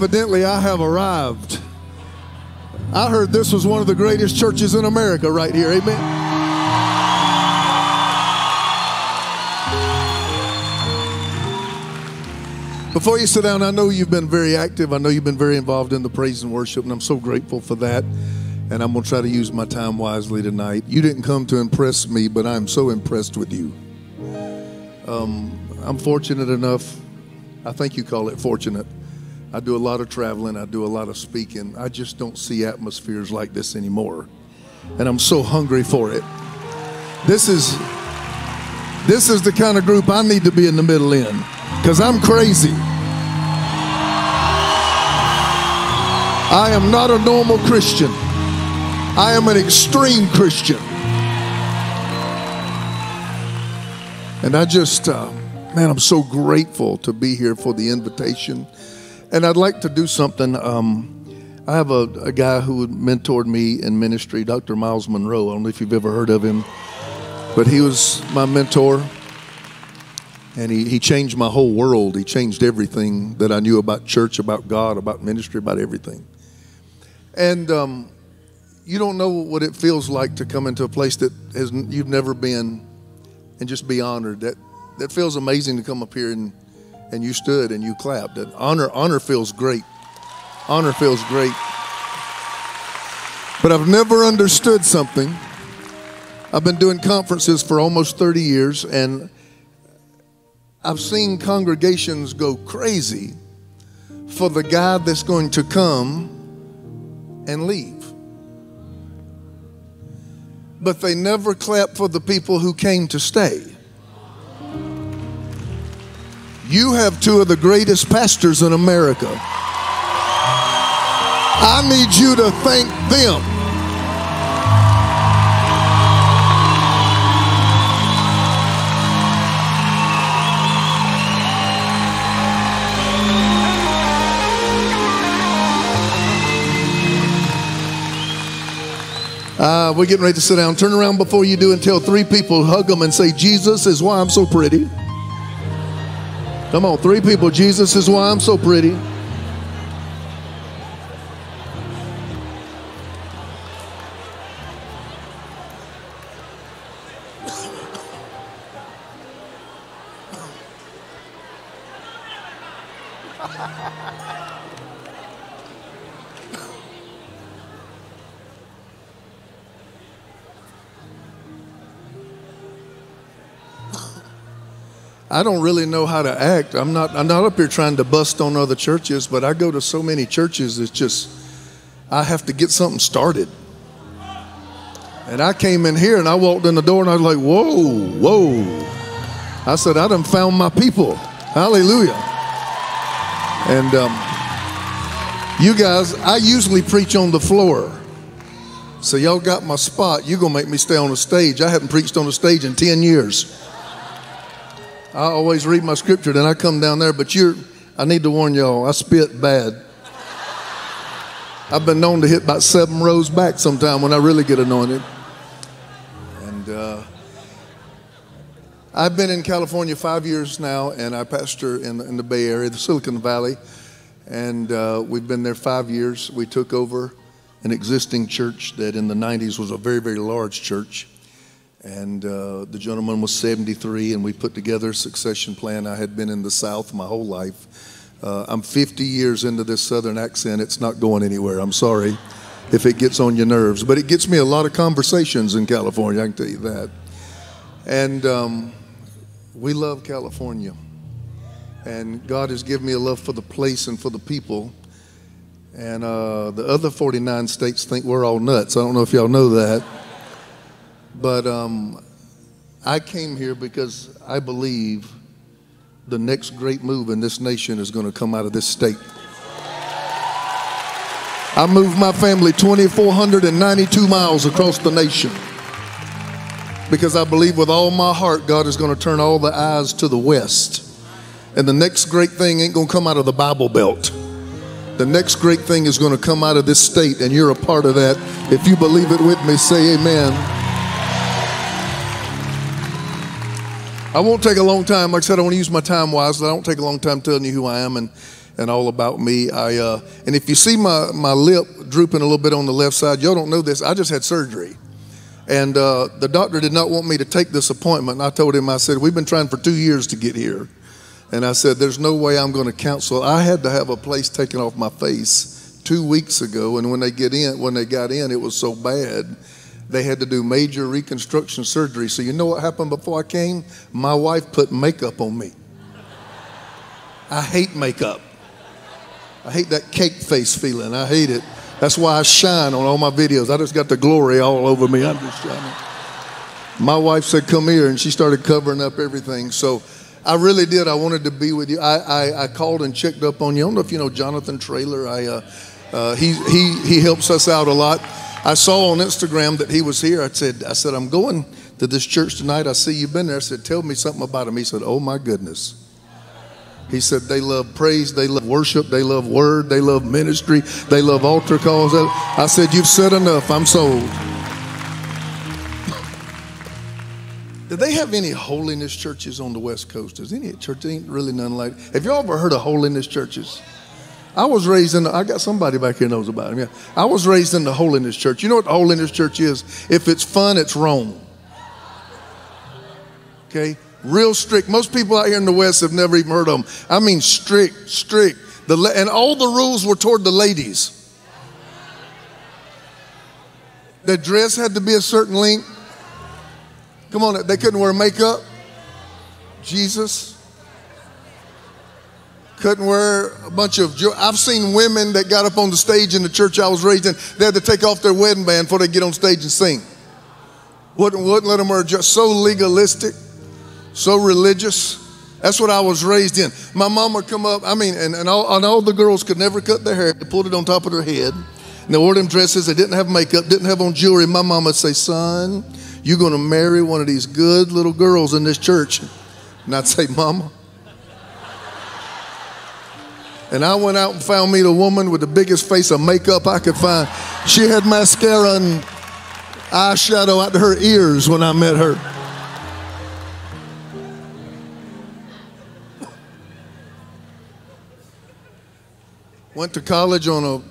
Evidently, I have arrived. I heard this was one of the greatest churches in America right here. Amen. Before you sit down, I know you've been very active. I know you've been very involved in the praise and worship, and I'm so grateful for that. And I'm going to try to use my time wisely tonight. You didn't come to impress me, but I'm so impressed with you. I'm fortunate enough. I think you call it fortunate. I do a lot of traveling. I do a lot of speaking. I just don't see atmospheres like this anymore. And I'm so hungry for it. This is the kind of group I need to be in the middle in, because I'm crazy. I am not a normal Christian. I am an extreme Christian. And I just, man, I'm so grateful to be here for the invitation. And I'd like to do something. I have a guy who mentored me in ministry, Dr. Myles Munroe. I don't know if you've ever heard of him, but he was my mentor. And he changed my whole world. He changed everything that I knew about church, about God, about ministry, about everything. And you don't know what it feels like to come into a place that you've never been and just be honored. That feels amazing to come up here and you stood and you clapped. And honor feels great. Honor feels great. But I've never understood something. I've been doing conferences for almost 30 years, and I've seen congregations go crazy for the guy that's going to come and leave. But they never clap for the people who came to stay. You have two of the greatest pastors in America. I need you to thank them. We're getting ready to sit down. Turn around before you do and tell three people, hug them and say, Jesus is why I'm so pretty. Come on, three people. Jesus is why I'm so pretty. I don't really know how to act. I'm not up here trying to bust on other churches, but I go to so many churches, it's just, I have to get something started. And I came in here and I walked in the door and I was like, whoa, whoa. I said, I done found my people. Hallelujah. And you guys, I usually preach on the floor. So y'all got my spot. You're gonna make me stay on the stage. I haven't preached on the stage in 10 years. I always read my scripture, then I come down there, but I need to warn y'all, I spit bad. I've been known to hit about 7 rows back sometime when I really get anointed. And I've been in California 5 years now, and I pastor in the Bay Area, the Silicon Valley, and we've been there 5 years. We took over an existing church that in the 90s was a very, very large church. And the gentleman was 73, and we put together a succession plan. I had been in the South my whole life. I'm 50 years into this Southern accent. It's not going anywhere. I'm sorry if it gets on your nerves. But it gets me a lot of conversations in California, I can tell you that. And we love California. And God has given me a love for the place and for the people. And the other 49 states think we're all nuts. I don't know if y'all know that. But I came here because I believe the next great move in this nation is going to come out of this state. I moved my family 2,492 miles across the nation because I believe with all my heart God is going to turn all the eyes to the west. And the next great thing ain't going to come out of the Bible Belt. The next great thing is going to come out of this state, and you're a part of that. If you believe it with me, say amen. I won't take a long time. Like I said, I want to use my time wisely. I don't take a long time telling you who I am and, and all about me. And if you see my lip drooping a little bit on the left side, y'all don't know this, I just had surgery. And the doctor did not want me to take this appointment. And I told him, I said, we've been trying for 2 years to get here. And I said, there's no way I'm going to counsel. I had to have a place taken off my face 2 weeks ago. And when they got in, it was so bad, they had to do major reconstruction surgery. So you know what happened before I came? My wife put makeup on me. I hate makeup. I hate that cake face feeling. I hate it. That's why I shine on all my videos. I just got the glory all over me. I'm just shining. My wife said, come here, and she started covering up everything. So I really did. I wanted to be with you. I called and checked up on you. I don't know if you know Jonathan Traylor. He helps us out a lot. I saw on Instagram that he was here. I said, I'm going to this church tonight. I see you've been there. I said, tell me something about him. He said, oh, my goodness. He said, they love praise, they love worship, they love word, they love ministry, they love altar calls. I said, you've said enough, I'm sold. Do they have any holiness churches on the West Coast? Is any church? Ain't really none like it. Have y'all ever heard of holiness churches? I was raised in, I got somebody back here knows about them. Yeah. I was raised in the holiness church. You know what the holiness church is? If it's fun, it's wrong. Okay? Real strict. Most people out here in the West have never even heard of them. I mean strict. And all the rules were toward the ladies. Their dress had to be a certain length. Come on, they couldn't wear makeup. Jesus. Couldn't wear a bunch of jewelry. I've seen women that got up on the stage in the church I was raised in. They had to take off their wedding band before they get on stage and sing. Wouldn't let them wear just so legalistic. So religious. That's what I was raised in. My mom would come up, I mean, and all the girls could never cut their hair. They pulled it on top of their head. And they wore them dresses. They didn't have makeup, didn't have on jewelry. My mom would say, son, you're going to marry one of these good little girls in this church. And I'd say, Mama. And I went out and found me the woman with the biggest face of makeup I could find. She had mascara and eyeshadow out to her ears when I met her. Went to college on an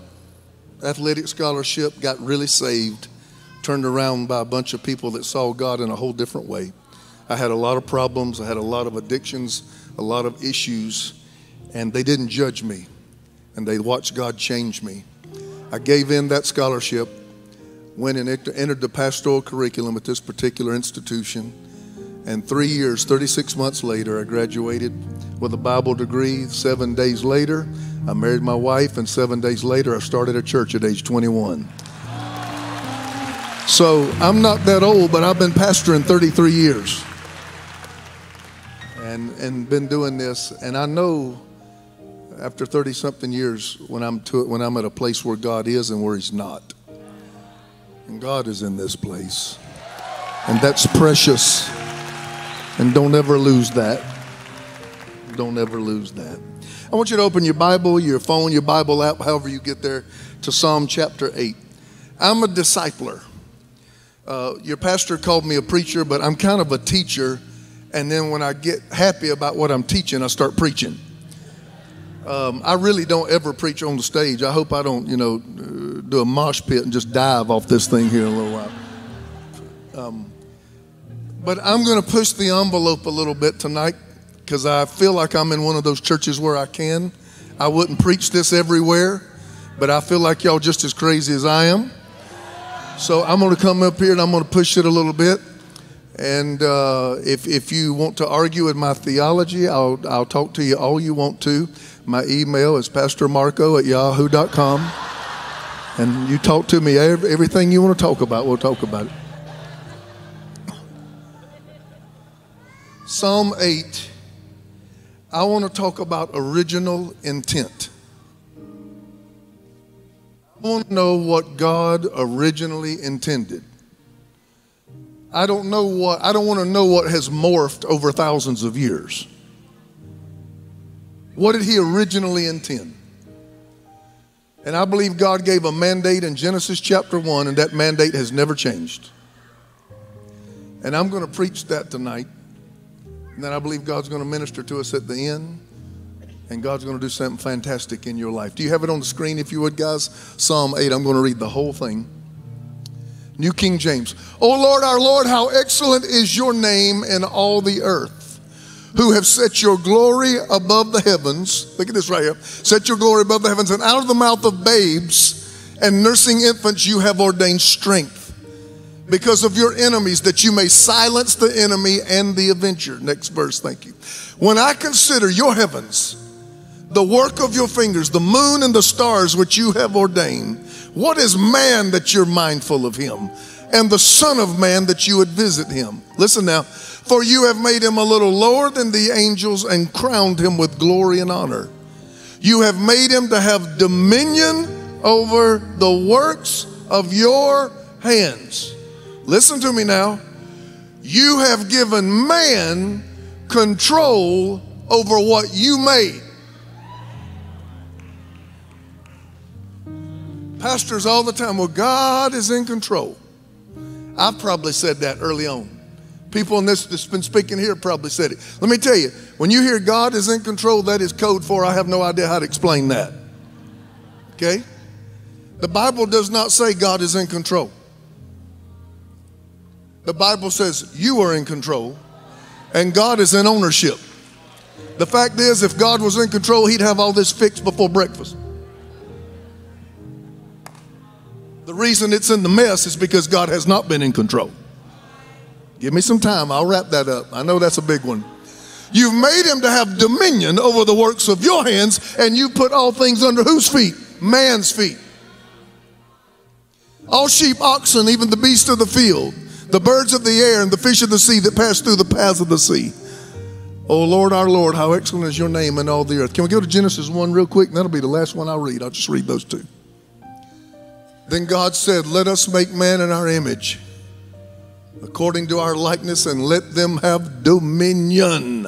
athletic scholarship, got really saved, turned around by a bunch of people that saw God in a whole different way. I had a lot of problems. I had a lot of addictions, a lot of issues, and they didn't judge me, and they watched God change me. I gave in that scholarship, went and entered the pastoral curriculum at this particular institution, and 3 years, 36 months later, I graduated with a Bible degree. 7 days later, I married my wife, and 7 days later, I started a church at age 21. So I'm not that old, but I've been pastoring 33 years and been doing this. And I know after 30-something years when I'm at a place where God is and where He's not. And God is in this place. And that's precious. And don't ever lose that. Don't ever lose that. I want you to open your Bible, your phone, your Bible app, however you get there, to Psalm chapter 8. I'm a discipler. Your pastor called me a preacher, but I'm kind of a teacher. And then when I get happy about what I'm teaching, I start preaching. I really don't ever preach on the stage. I hope I don't, do a mosh pit and just dive off this thing here in a little while. But I'm going to push the envelope a little bit tonight, because I feel like I'm in one of those churches where I can. I wouldn't preach this everywhere, but I feel like y'all just as crazy as I am. So I'm going to come up here and I'm going to push it a little bit. And if you want to argue with my theology, I'll talk to you all you want to. My email is pastormarco@yahoo.com. And you talk to me, everything you want to talk about, we'll talk about it. Psalm 8. I want to talk about original intent. I want to know what God originally intended. I don't want to know what has morphed over thousands of years. What did He originally intend? And I believe God gave a mandate in Genesis chapter 1, and that mandate has never changed. And I'm going to preach that tonight. And then I believe God's going to minister to us at the end. And God's going to do something fantastic in your life. Do you have it on the screen, if you would, guys? Psalm 8. I'm going to read the whole thing. New King James. O Lord, our Lord, how excellent is your name in all the earth, who have set your glory above the heavens. Look at this right here. Set your glory above the heavens, and out of the mouth of babes and nursing infants you have ordained strength, because of your enemies, that you may silence the enemy and the avenger. Next verse, thank you. When I consider your heavens, the work of your fingers, the moon and the stars which you have ordained, what is man that you're mindful of him, and the son of man that you would visit him? Listen now. For you have made him a little lower than the angels and crowned him with glory and honor. You have made him to have dominion over the works of your hands. Listen to me now. You have given man control over what you made. Pastors all the time, well, God is in control. I've probably said that early on. People in this that's been speaking here probably said it. Let me tell you, when you hear God is in control, that is code for I have no idea how to explain that. Okay? The Bible does not say God is in control. The Bible says you are in control and God is in ownership. The fact is, if God was in control, he'd have all this fixed before breakfast. The reason it's in the mess is because God has not been in control. Give me some time. I'll wrap that up. I know that's a big one. You've made him to have dominion over the works of your hands, and you put all things under whose feet? Man's feet. All sheep, oxen, even the beasts of the field, the birds of the air and the fish of the sea that pass through the paths of the sea. O Lord, our Lord, how excellent is your name in all the earth. Can we go to Genesis 1 real quick? That'll be the last one I'll read. I'll just read those two. Then God said, let us make man in our image, according to our likeness, and let them have dominion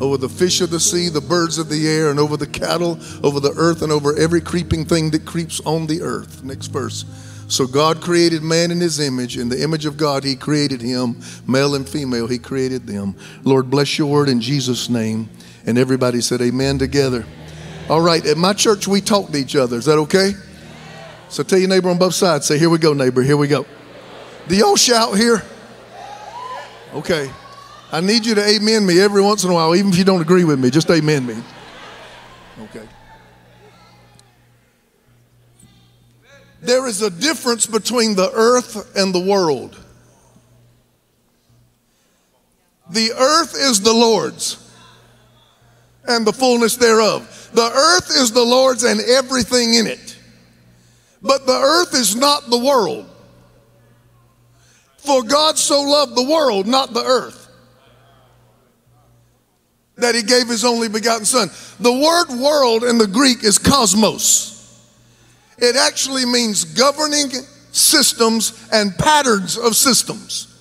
over the fish of the sea, the birds of the air, and over the cattle, over the earth, and over every creeping thing that creeps on the earth. Next verse. So God created man in his image. In the image of God, he created him. Male and female, he created them. Lord, bless your word in Jesus' name. And everybody said amen together. Amen. All right, at my church, we talk to each other. Is that okay? Amen. So tell your neighbor on both sides. Say, here we go, neighbor. Here we go. Do y'all shout here? Okay. I need you to amen me every once in a while, even if you don't agree with me. Just amen me. Okay. There is a difference between the earth and the world. The earth is the Lord's and the fullness thereof. The earth is the Lord's and everything in it. But the earth is not the world. For God so loved the world, not the earth, that he gave his only begotten son. The word world in the Greek is cosmos. It actually means governing systems and patterns of systems.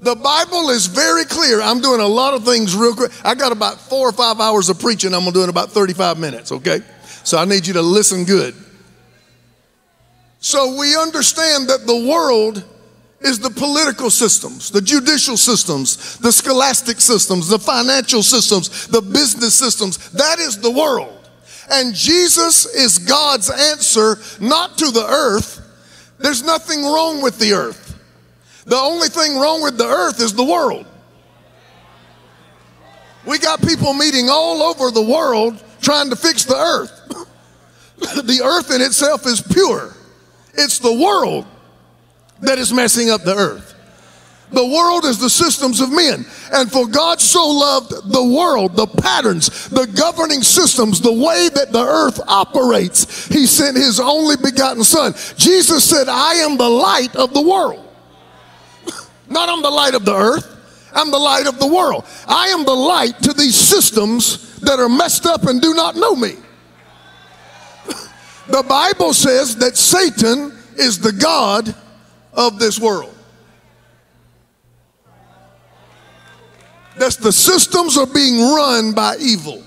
The Bible is very clear. I'm doing a lot of things real quick. I got about 4 or 5 hours of preaching I'm going to do in about 35 minutes, okay? So I need you to listen good. So we understand that the world is the political systems, the judicial systems, the scholastic systems, the financial systems, the business systems. That is the world. And Jesus is God's answer, not to the earth. There's nothing wrong with the earth. The only thing wrong with the earth is the world. We got people meeting all over the world trying to fix the earth. The earth in itself is pure. It's the world that is messing up the earth. The world is the systems of men. And for God so loved the world, the patterns, the governing systems, the way that the earth operates, he sent his only begotten son. Jesus said, I am the light of the world. Not I'm the light of the earth. I'm the light of the world. I am the light to these systems that are messed up and do not know me. The Bible says that Satan is the god of this world. That's the systems are being run by evil.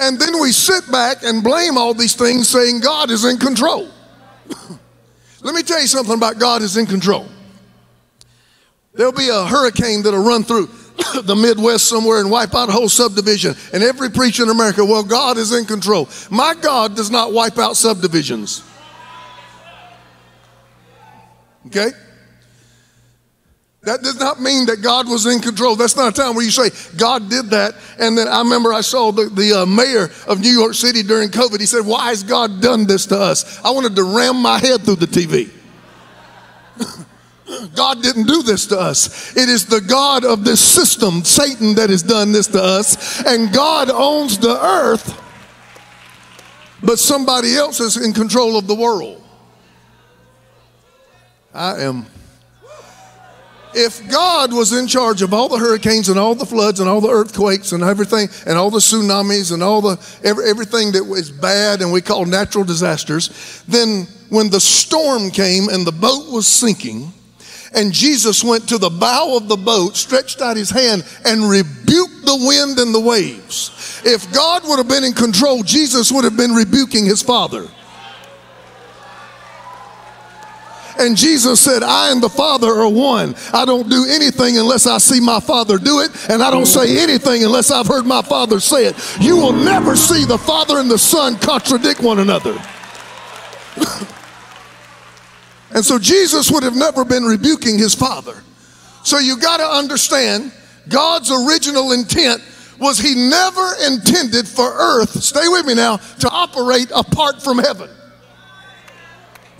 And then we sit back and blame all these things saying God is in control. Let me tell you something about God is in control. There'll be a hurricane that'll run through. the Midwest somewhere and wipe out a whole subdivision. And every preacher in America, well, God is in control. My God does not wipe out subdivisions. Okay? That does not mean that God was in control. That's not a time where you say, God did that. And then I remember I saw the mayor of New York City during COVID. He said, why has God done this to us? I wanted to ram my head through the TV. God didn't do this to us. It is the God of this system, Satan, that has done this to us. And God owns the earth, but somebody else is in control of the world. If God was in charge of all the hurricanes and all the floods and all the earthquakes and everything and all the tsunamis and all the everything that is bad and we call natural disasters, then when the storm came and the boat was sinking and Jesus went to the bow of the boat, stretched out his hand and rebuked the wind and the waves. If God would have been in control, Jesus would have been rebuking his Father. And Jesus said, I and the Father are one. I don't do anything unless I see my Father do it, and I don't say anything unless I've heard my Father say it. You will never see the Father and the Son contradict one another. And so Jesus would have never been rebuking his Father. So you got to understand, God's original intent was he never intended for earth, stay with me now, to operate apart from heaven.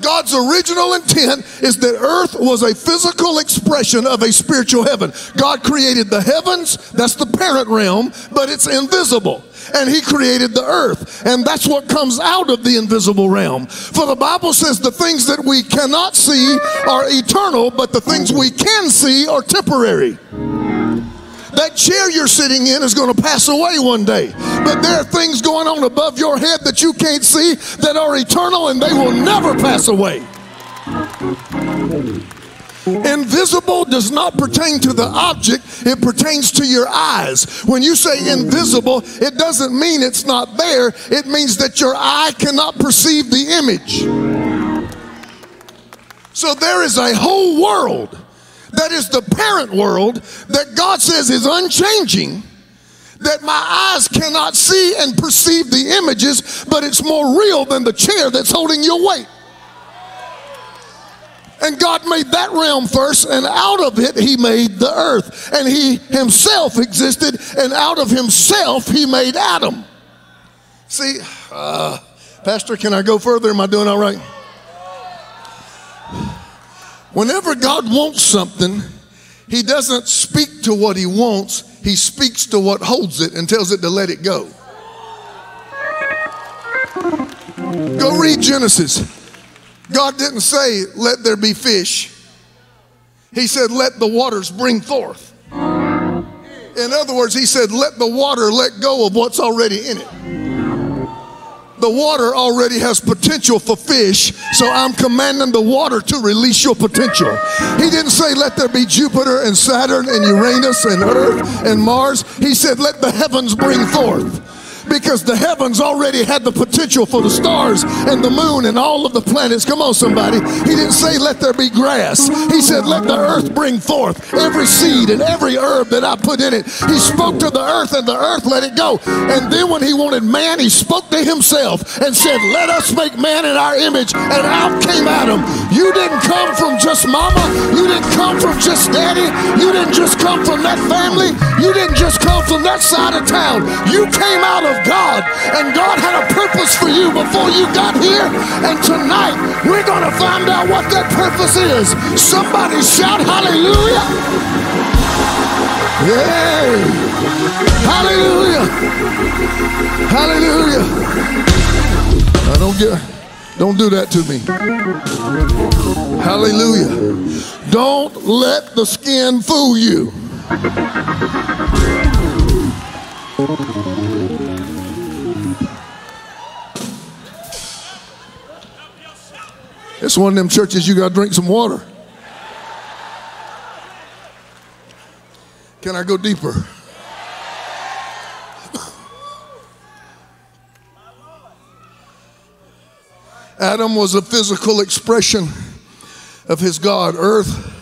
God's original intent is that earth was a physical expression of a spiritual heaven. God created the heavens, that's the parent realm, but it's invisible. And he created the earth, and that's what comes out of the invisible realm. For the Bible says the things that we cannot see are eternal, but the things we can see are temporary. That chair you're sitting in is going to pass away one day. But there are things going on above your head that you can't see that are eternal and they will never pass away. Invisible does not pertain to the object, it pertains to your eyes. When you say invisible, it doesn't mean it's not there. It means that your eye cannot perceive the image. So there is a whole world that is the parent world that God says is unchanging, that my eyes cannot see and perceive the images, but it's more real than the chair that's holding your weight. And God made that realm first, and out of it he made the earth. And he himself existed, and out of himself he made Adam. See, Pastor, can I go further? Am I doing all right? Whenever God wants something, he doesn't speak to what he wants. He speaks to what holds it and tells it to let it go. Go read Genesis. God didn't say, let there be fish. He said, let the waters bring forth. In other words, he said, let the water let go of what's already in it. The water already has potential for fish, so I'm commanding the water to release your potential. He didn't say, let there be Jupiter and Saturn and Uranus and Earth and Mars. He said, let the heavens bring forth, because the heavens already had the potential for the stars and the moon and all of the planets. Come on, somebody. He didn't say, let there be grass. He said, let the earth bring forth every seed and every herb that I put in it. He spoke to the earth, and the earth let it go. And then when he wanted man, he spoke to himself and said, let us make man in our image, and out came Adam. You didn't come from just mama. You didn't come from just daddy. You didn't just come from that family. You didn't just come from that side of town. You came out of God, and God had a purpose for you before you got here. And tonight we're going to find out what that purpose is. Somebody shout hallelujah. Yay! Hallelujah. Hallelujah. I don't do that to me. Hallelujah. Don't let the skin fool you. It's one of them churches you got to drink some water. Can I go deeper? Adam was a physical expression of his God. Earth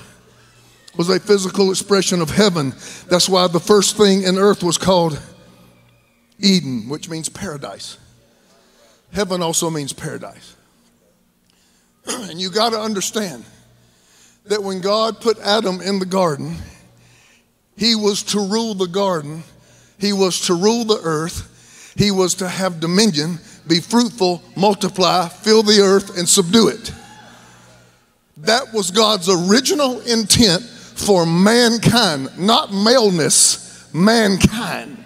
was a physical expression of heaven. That's why the first thing in earth was called Eden, which means paradise. Heaven also means paradise. And you got to understand that when God put Adam in the garden, he was to rule the garden. He was to rule the earth. He was to have dominion, be fruitful, multiply, fill the earth, and subdue it. That was God's original intent for mankind, not maleness, mankind.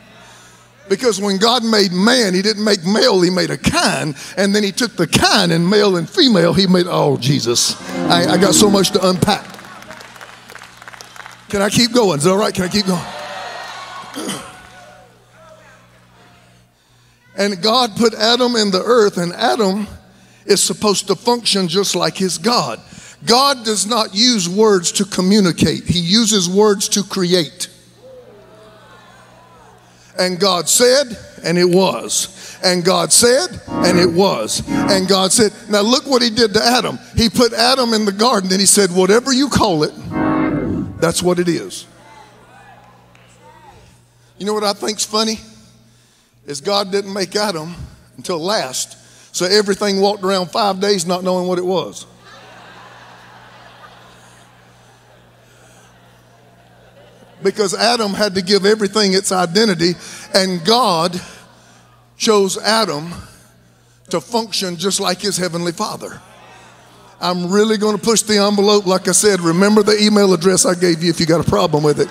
Because when God made man, he didn't make male, he made a kind. And then he took the kind and male and female, he made, oh, Jesus. I got so much to unpack. Can I keep going? Is it all right? Can I keep going? And God put Adam in the earth, and Adam is supposed to function just like his God. God does not use words to communicate. He uses words to create. And God said, and it was. And God said, and it was. And God said, now look what he did to Adam. He put Adam in the garden and he said, whatever you call it, that's what it is. You know what I think's funny? Is God didn't make Adam until last. So everything walked around 5 days not knowing what it was. Because Adam had to give everything its identity, and God chose Adam to function just like his heavenly father. I'm really going to push the envelope. Like I said, remember the email address I gave you if you got a problem with it.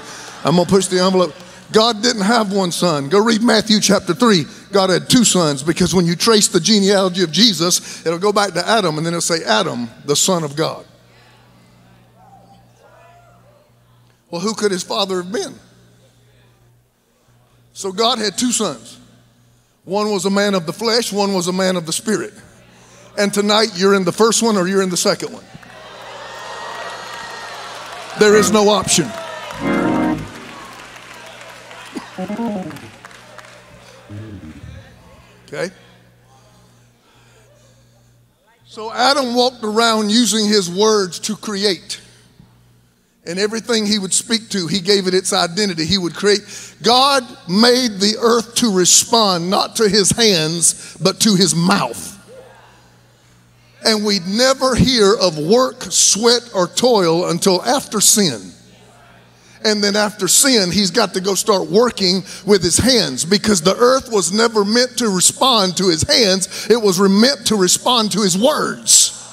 I'm going to push the envelope. God didn't have one son. Go read Matthew chapter 3. God had two sons, because when you trace the genealogy of Jesus, it'll go back to Adam, and then it'll say Adam, the son of God. Well, who could his father have been? So God had two sons. One was a man of the flesh, one was a man of the spirit. And tonight you're in the first one or you're in the second one. There is no option. Okay? So Adam walked around using his words to create. And everything he would speak to, he gave it its identity. He would create. God made the earth to respond, not to his hands, but to his mouth. And we'd never hear of work, sweat, or toil until after sin. And then after sin, he's got to go start working with his hands, because the earth was never meant to respond to his hands. It was meant to respond to his words.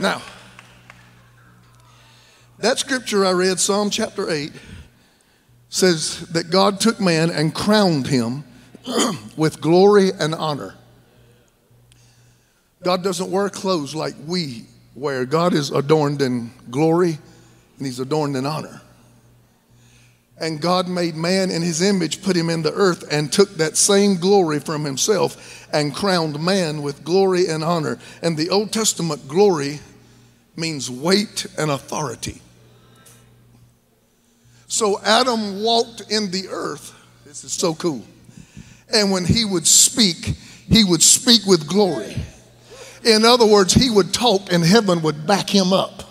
Now, that scripture I read, Psalm chapter 8, says that God took man and crowned him with glory and honor. God doesn't wear clothes like we wear. God is adorned in glory and he's adorned in honor. And God made man in his image, put him in the earth, and took that same glory from himself and crowned man with glory and honor. And the Old Testament glory means weight and authority. So Adam walked in the earth. This is so cool. And when he would speak with glory. In other words, he would talk and heaven would back him up.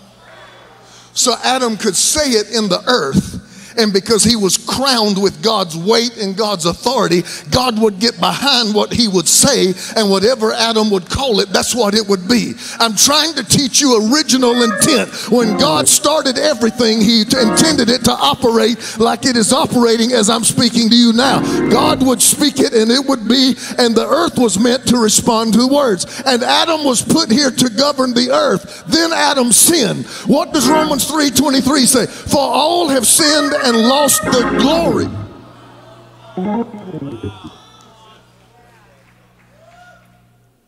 So Adam could say it in the earth. And because he was crowned with God's weight and God's authority, God would get behind what he would say, and whatever Adam would call it, that's what it would be. I'm trying to teach you original intent. When God started everything, he intended it to operate like it is operating as I'm speaking to you now. God would speak it and it would be, and the earth was meant to respond to words. And Adam was put here to govern the earth. Then Adam sinned. What does Romans 3:23 say? For all have sinned and lost the glory.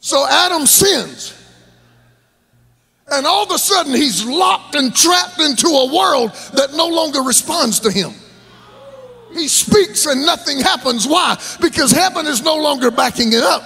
So Adam sins, and all of a sudden he's locked and trapped into a world that no longer responds to him. He speaks and nothing happens. Why? Because heaven is no longer backing it up.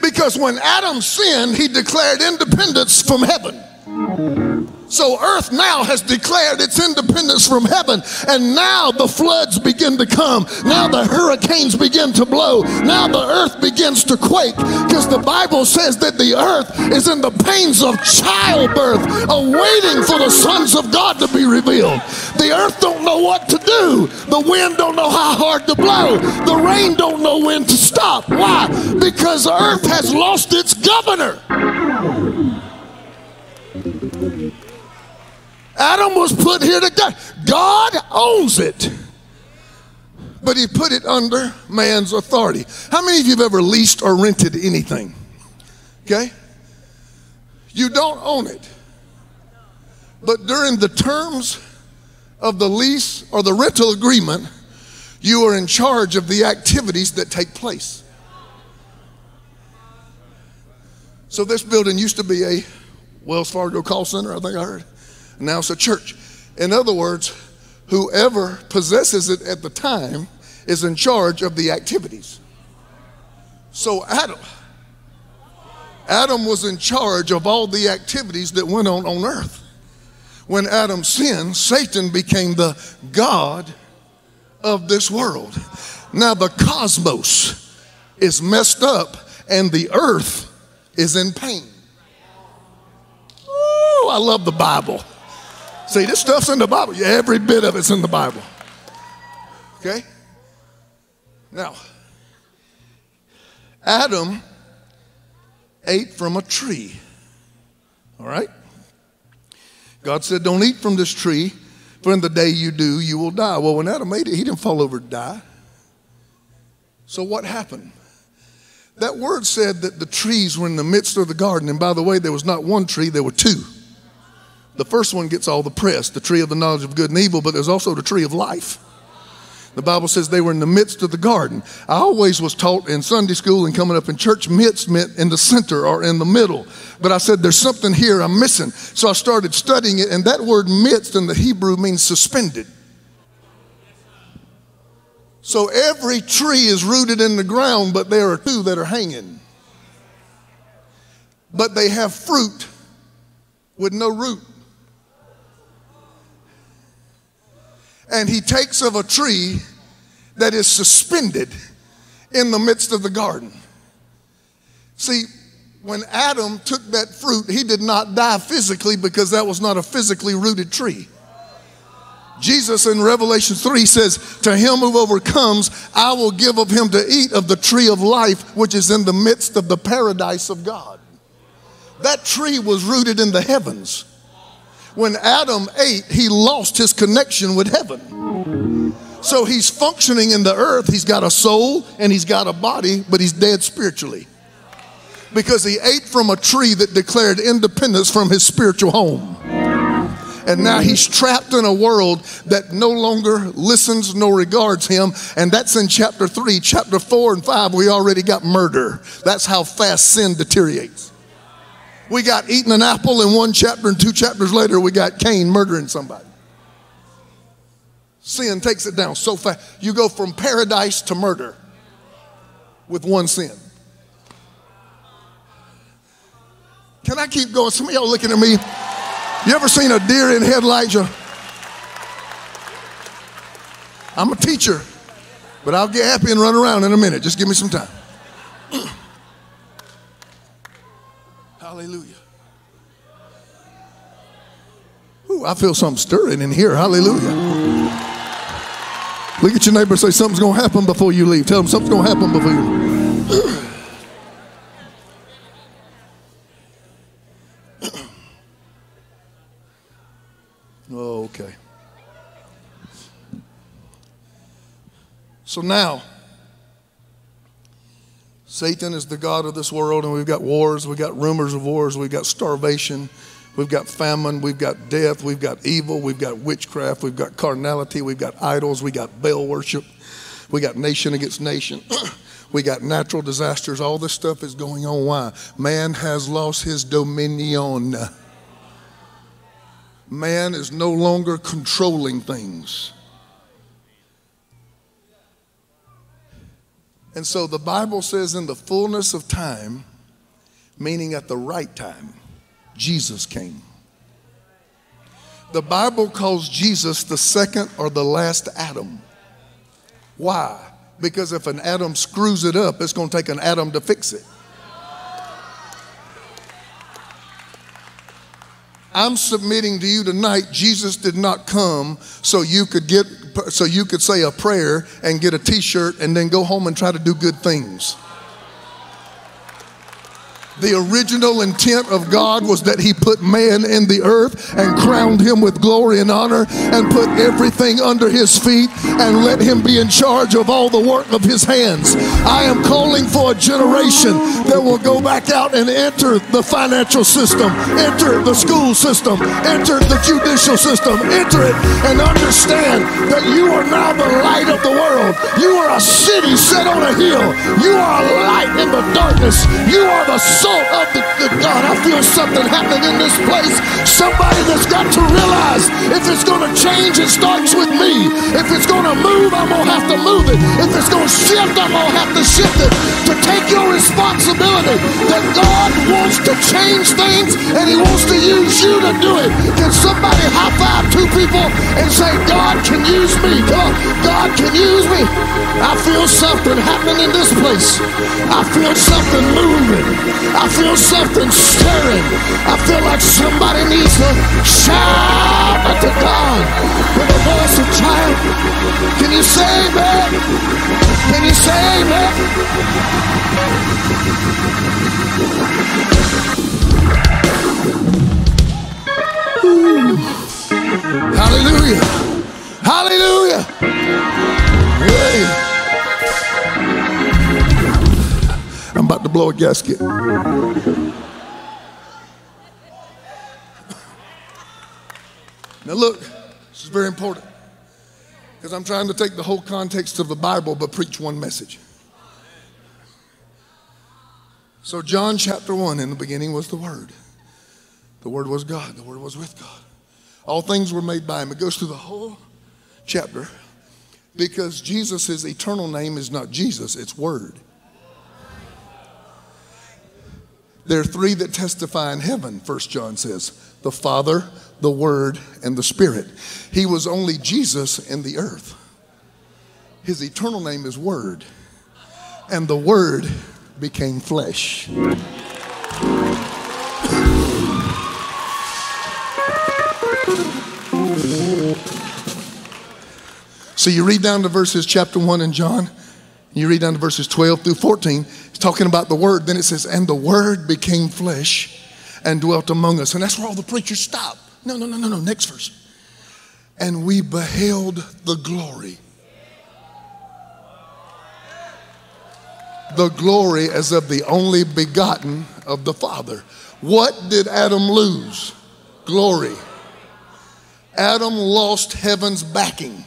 Because when Adam sinned, he declared independence from heaven. So earth now has declared its independence from heaven, and now the floods begin to come. Now the hurricanes begin to blow. Now the earth begins to quake, because the Bible says that the earth is in the pains of childbirth, awaiting for the sons of God to be revealed. The earth don't know what to do. The wind don't know how hard to blow. The rain don't know when to stop. Why? Because earth has lost its governor. Adam was put here to die. God owns it, but he put it under man's authority. How many of you have ever leased or rented anything? Okay? You don't own it, but during the terms of the lease or the rental agreement, you are in charge of the activities that take place. So this building used to be a Wells Fargo call center, I think I heard. Now it's a church. In other words, whoever possesses it at the time is in charge of the activities. So Adam was in charge of all the activities that went on earth. When Adam sinned, Satan became the god of this world. Now the cosmos is messed up and the earth is in pain. Ooh, I love the Bible. See, this stuff's in the Bible. Yeah, every bit of it's in the Bible. Okay? Now, Adam ate from a tree. All right? God said, don't eat from this tree, for in the day you do, you will die. Well, when Adam ate it, he didn't fall over to die. So what happened? That word said that the trees were in the midst of the garden. And by the way, there was not one tree, there were two. The first one gets all the press, the tree of the knowledge of good and evil, but there's also the tree of life. The Bible says they were in the midst of the garden. I always was taught in Sunday school and coming up in church, midst meant in the center or in the middle. But I said, there's something here I'm missing. So I started studying it, and that word midst in the Hebrew means suspended. So every tree is rooted in the ground, but there are two that are hanging. But they have fruit with no root. And he takes of a tree that is suspended in the midst of the garden. See, when Adam took that fruit, he did not die physically because that was not a physically rooted tree. Jesus in Revelation 3 says, to him who overcomes, I will give of him to eat of the tree of life, which is in the midst of the paradise of God. That tree was rooted in the heavens. When Adam ate, he lost his connection with heaven. So he's functioning in the earth. He's got a soul and he's got a body, but he's dead spiritually because he ate from a tree that declared independence from his spiritual home. And now he's trapped in a world that no longer listens nor regards him. And that's in chapter 3. Chapter 4 and 5, we already got murder. That's how fast sin deteriorates. We got eating an apple in one chapter, and 2 chapters later we got Cain murdering somebody. Sin takes it down so fast. You go from paradise to murder with one sin. Can I keep going? Some of y'all looking at me. You ever seen a deer in headlights? I'm a teacher, but I'll get happy and run around in a minute. Just give me some time. Hallelujah. Ooh, I feel something stirring in here. Hallelujah. Look at your neighbor and say, something's going to happen before you leave. Tell them something's going to happen before you leave. Okay. So now, Satan is the god of this world, and we've got wars, we've got rumors of wars, we've got starvation, we've got famine, we've got death, we've got evil, we've got witchcraft, we've got carnality, we've got idols, we got Baal worship, we got nation against nation, we got natural disasters. All this stuff is going on. Why? Man has lost his dominion. Man is no longer controlling things. And so the Bible says in the fullness of time, meaning at the right time, Jesus came. The Bible calls Jesus the second or the last Adam. Why? Because if an atom screws it up, it's going to take an atom to fix it. I'm submitting to you tonight, Jesus did not come so you could say a prayer and get a t-shirt and then go home and try to do good things. The original intent of God was that he put man in the earth and crowned him with glory and honor and put everything under his feet and let him be in charge of all the work of his hands. I am calling for a generation that will go back out and enter the financial system, enter the school system, enter the judicial system, enter it and understand that you are now the light of the world. You are a city set on a hill. You are a light in the darkness. You are the of the God. I feel something happening in this place. Somebody that's got to realize if it's going to change, it starts with me. If it's going to move, I'm going to have to move it. If it's going to shift, I'm going to have to shift it. To take your responsibility that God wants to change things and he wants to use you to do it. Can somebody high five two people and say, God can use me. God can use me. I feel something happening in this place. I feel something moving. I feel something stirring. I feel like somebody needs to shout out to God with a voice of triumph. Can you say amen? Can you say amen? Hallelujah. Hallelujah. Hey. I'm about to blow a gasket. Now look, this is very important because I'm trying to take the whole context of the Bible but preach one message. So John chapter 1, in the beginning was the Word. The Word was God. The Word was with God. All things were made by him. It goes through the whole chapter because Jesus' eternal name is not Jesus, it's Word. There are three that testify in heaven, 1 John says, the Father, the Word, and the Spirit. He was only Jesus in the earth. His eternal name is Word. And the Word became flesh. So you read down to verses chapter 1 in John. You read down to verses 12 through 14, it's talking about the Word. Then it says, and the Word became flesh and dwelt among us. And that's where all the preachers stop. No. Next verse. And we beheld the glory. The glory as of the only begotten of the Father. What did Adam lose? Glory. Adam lost heaven's backing.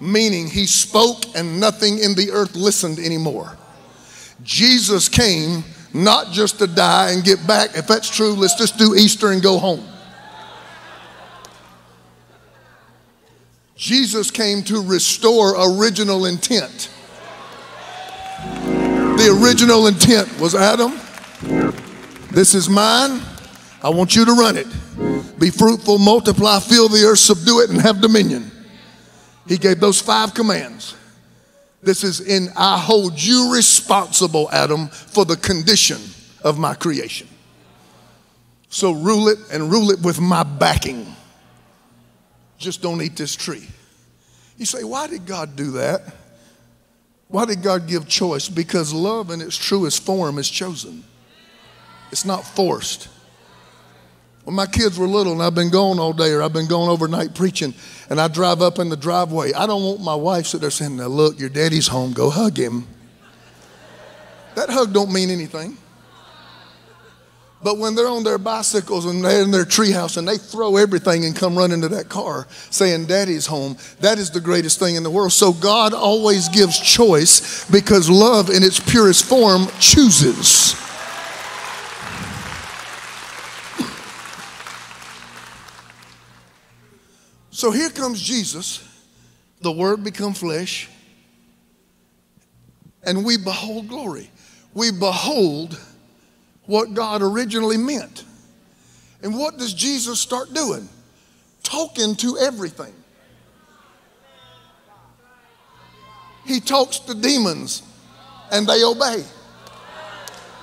Meaning he spoke and nothing in the earth listened anymore. Jesus came not just to die and get back. If that's true, let's just do Easter and go home. Jesus came to restore original intent. The original intent was, Adam, this is mine. I want you to run it. Be fruitful, multiply, fill the earth, subdue it, and have dominion. He gave those 5 commands. This is in, I hold you responsible, Adam, for the condition of my creation. So rule it and rule it with my backing. Just don't eat this tree. You say, why did God do that? Why did God give choice? Because love in its truest form is chosen. It's not forced. When my kids were little and I've been gone all day or I've been gone overnight preaching and I drive up in the driveway, I don't want my wife sitting there saying, now look, your daddy's home, go hug him. That hug don't mean anything. But when they're on their bicycles and they're in their treehouse and they throw everything and come running to that car saying daddy's home, that is the greatest thing in the world. So God always gives choice because love in its purest form chooses. So here comes Jesus, the Word become flesh, and we behold glory. We behold what God originally meant. And what does Jesus start doing? talking to everything. He talks to demons and they obey.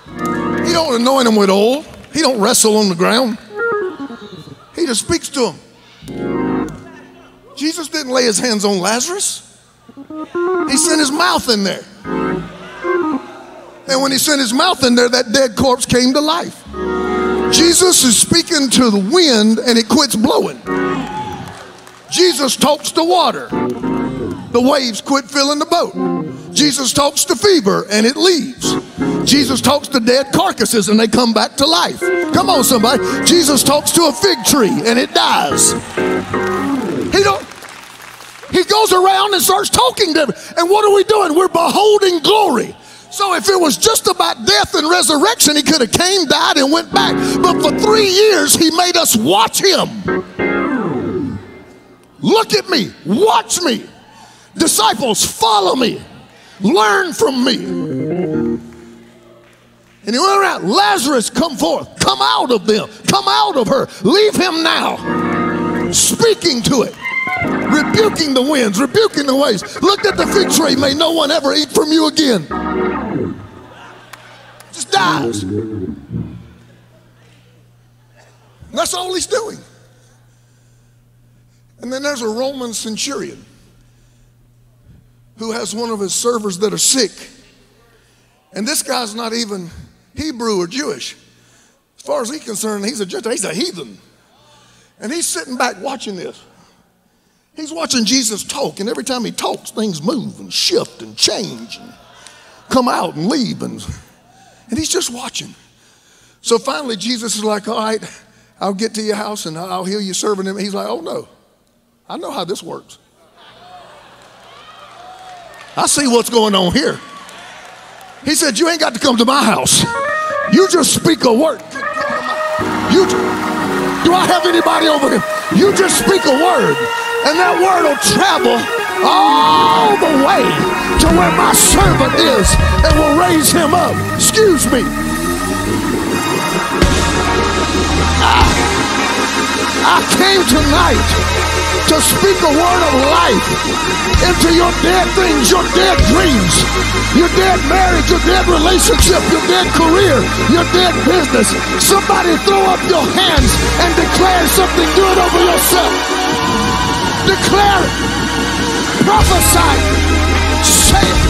He don't anoint them with oil. He don't wrestle on the ground. He just speaks to them. Jesus didn't lay his hands on Lazarus. He sent his mouth in there. And when he sent his mouth in there, that dead corpse came to life. Jesus is speaking to the wind and it quits blowing. Jesus talks to water. The waves quit filling the boat. Jesus talks to fever and it leaves. Jesus talks to dead carcasses and they come back to life. Come on, somebody. Jesus talks to a fig tree and it dies. He goes around and starts talking to him. And what are we doing? We're beholding glory. So if it was just about death and resurrection, he could have came, died, and went back. But for 3 years, he made us watch him. Look at me. Watch me. Disciples, follow me. Learn from me. And he went around, Lazarus, come forth. Come out of them. Come out of her. Leave him now. Speaking to it. Rebuking the winds, rebuking the waves. Looked at the fig tree, may no one ever eat from you again. Just dies. And that's all he's doing. And then there's a Roman centurion who has one of his servers that are sick. And this guy's not even Hebrew or Jewish. As far as he's concerned, he's a Gentile, he's a heathen. And he's sitting back watching this. He's watching Jesus talk, and every time he talks, things move and shift and change and come out and leave. And he's just watching. So finally, Jesus is like, all right, I'll get to your house and I'll heal you serving him. He's like, oh, no, I know how this works. I see what's going on here. He said, you ain't got to come to my house. You just speak a word. Do I have anybody over here? You just speak a word. And that word will travel all the way to where my servant is and will raise him up. Excuse me. I came tonight to speak a word of life into your dead things, your dead dreams, your dead marriage, your dead relationship, your dead career, your dead business. Somebody throw up your hands and declare something good over yourself. Declare it. Prophesy it. Say it.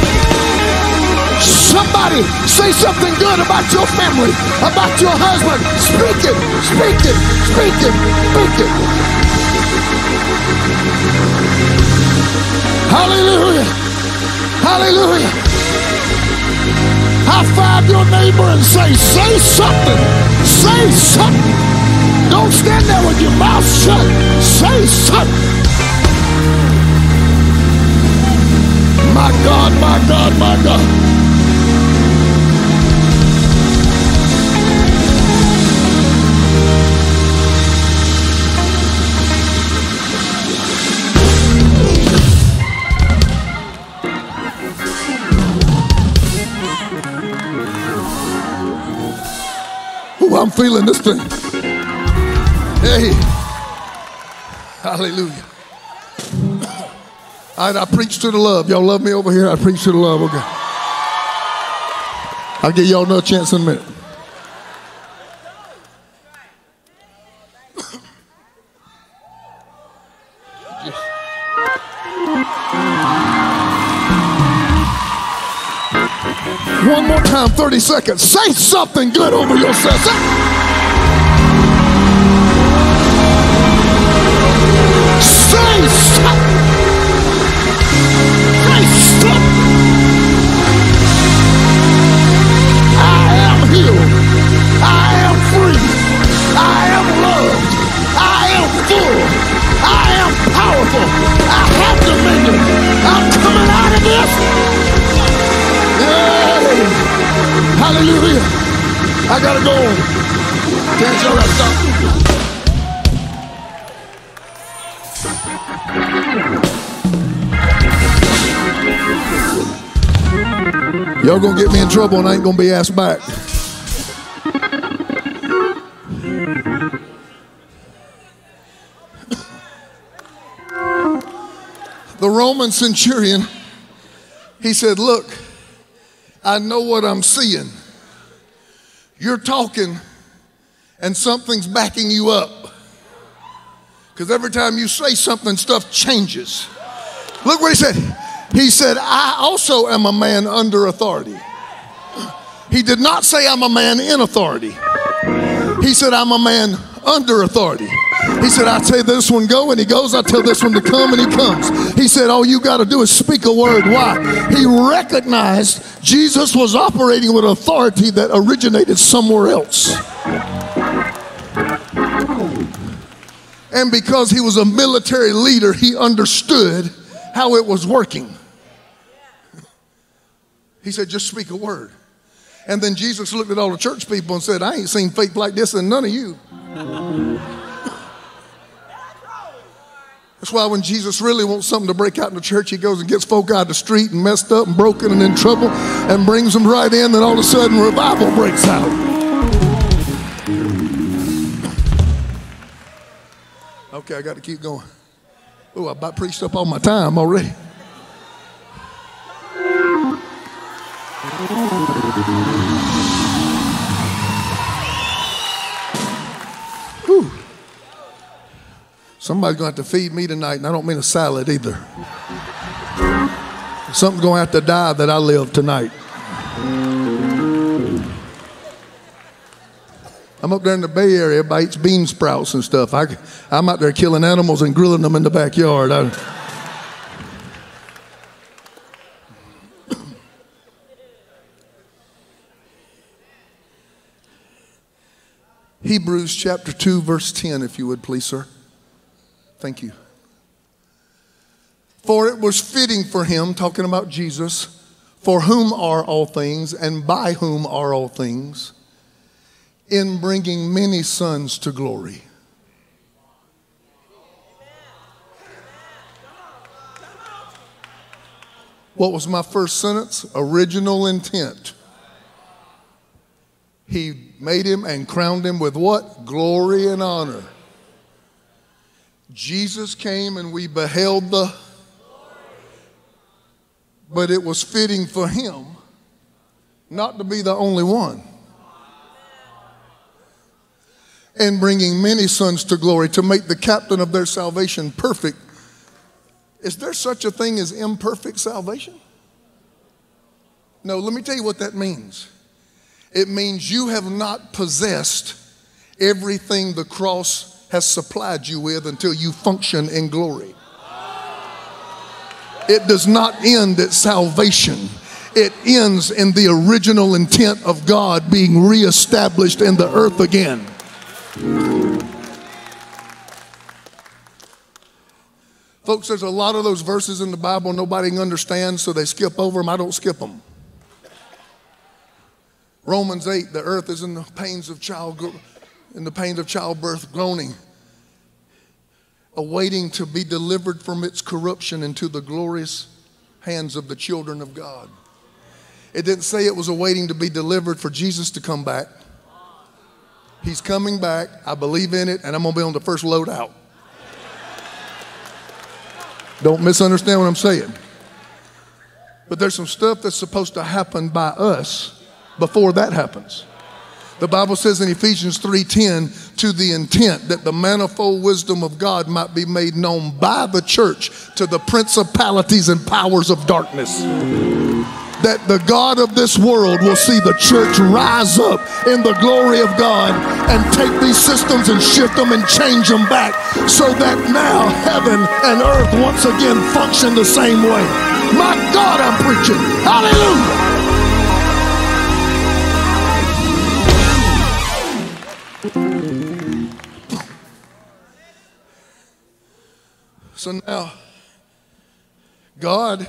Somebody say something good about your family, about your husband. Speak it. Speak it. Speak it. Speak it. Hallelujah. Hallelujah. High five your neighbor and say something. Say something. Don't stand there with your mouth shut. Say something. My God, my God, my God. Ooh, I'm feeling this thing. Hey. Hallelujah. I preach to the love. Y'all love me over here? I preach to the love. Okay. I'll give y'all another chance in a minute. One more time, 30 seconds. Say something good over yourself. Say something. Hallelujah. I gotta go on. Dance your ass up. Y'all gonna get me in trouble and I ain't gonna be asked back. the Roman centurion, he said, look, I know what I'm seeing. You're talking and something's backing you up. Because every time you say something, stuff changes. Look what he said. He said, I also am a man under authority. He did not say I'm a man in authority. He said, I'm a man under authority. He said, I tell this one go and he goes. I tell this one to come and he comes. He said, all you got to do is speak a word. Why? He recognized Jesus was operating with authority that originated somewhere else. And because he was a military leader, he understood how it was working. He said, just speak a word. And then Jesus looked at all the church people and said, I ain't seen faith like this in none of you. That's why when Jesus really wants something to break out in the church, he goes and gets folk out of the street and messed up and broken and in trouble and brings them right in, and all of a sudden revival breaks out. Okay, I got to keep going. Oh, I about preached up all my time already. Whew. Somebody's going to have to feed me tonight, and I don't mean a salad either. Something's going to have to die that I live tonight. I'm up there in the Bay Area, everybody eats bean sprouts and stuff. I'm out there killing animals and grilling them in the backyard. Hebrews chapter 2, verse 10, if you would please, sir. Thank you. For it was fitting for him, talking about Jesus, for whom are all things and by whom are all things, in bringing many sons to glory. What was my first sentence? Original intent. He made him and crowned him with what? Glory and honor. Jesus came and we beheld the glory. But it was fitting for him not to be the only one. And bringing many sons to glory, to make the captain of their salvation perfect. Is there such a thing as imperfect salvation? No, let me tell you what that means. It means you have not possessed everything the cross has supplied you with until you function in glory. It does not end at salvation. It ends in the original intent of God being reestablished in the earth again. Folks, there's a lot of those verses in the Bible nobody can understand, so they skip over them. I don't skip them. Romans 8, the earth is in the pains of childbirth, groaning, awaiting to be delivered from its corruption into the glorious hands of the children of God. It didn't say it was awaiting to be delivered for Jesus to come back. He's coming back. I believe in it, and I'm going to be on the first load out. Don't misunderstand what I'm saying. But there's some stuff that's supposed to happen by us before that happens. The Bible says in Ephesians 3:10, to the intent that the manifold wisdom of God might be made known by the church to the principalities and powers of darkness. That the God of this world will see the church rise up in the glory of God and take these systems and shift them and change them back so that now heaven and earth once again function the same way. My God, I'm preaching. Hallelujah. So now, God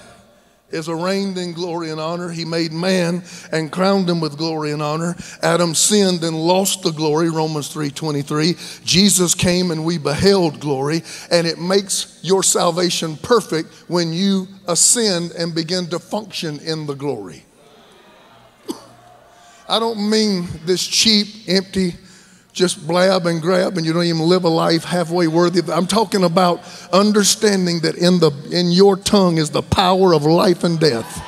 is arraigned in glory and honor. He made man and crowned him with glory and honor. Adam sinned and lost the glory, Romans 3:23. Jesus came and we beheld glory, and it makes your salvation perfect when you ascend and begin to function in the glory. I don't mean this cheap, empty just blab and grab, and you don't even live a life halfway worthy of it. I'm talking about understanding that in your tongue is the power of life and death.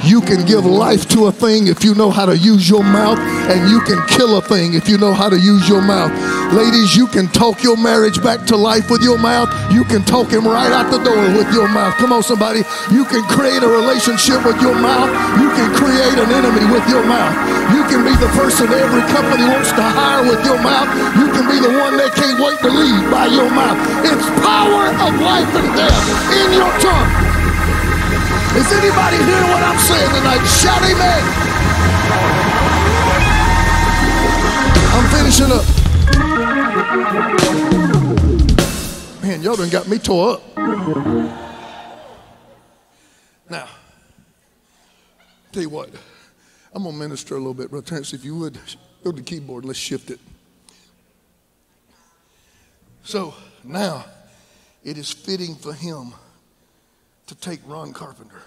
You can give life to a thing if you know how to use your mouth, and you can kill a thing if you know how to use your mouth. Ladies, you can talk your marriage back to life with your mouth. You can talk him right out the door with your mouth. Come on, somebody. You can create a relationship with your mouth. You can create an enemy with your mouth. You can be the person every company wants to hire with your mouth. You can be the one they can't wait to leave by your mouth. It's power of life and death in your tongue. Is anybody hearing what I'm saying tonight? Shout amen. I'm finishing up. Man, y'all done got me tore up. Now, tell you what, I'm going to minister a little bit. Brother Terrence, if you would, go to the keyboard and let's shift it. So now, it is fitting for him to take Ron Carpenter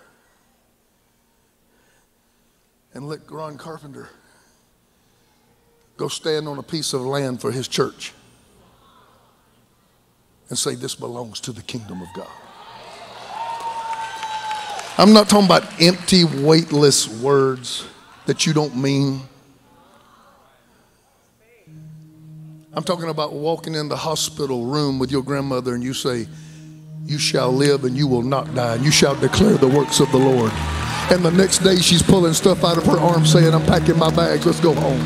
and let Ron Carpenter go stand on a piece of land for his church and say, this belongs to the kingdom of God. I'm not talking about empty, weightless words that you don't mean. I'm talking about walking in the hospital room with your grandmother and you say, you shall live and you will not die, and you shall declare the works of the Lord. And the next day she's pulling stuff out of her arm saying, I'm packing my bags, let's go home.